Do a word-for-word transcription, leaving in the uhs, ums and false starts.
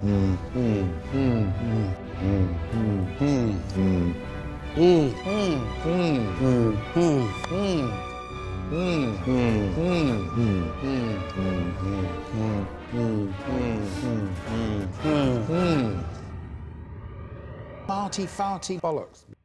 Mm. Mm. Mm. Mm. Mm. Mm. Mm. Mm. Mm. Mm. Mm. Mm. Mm. Mm. Mm. Mm. Mm. Farty, farty bollocks.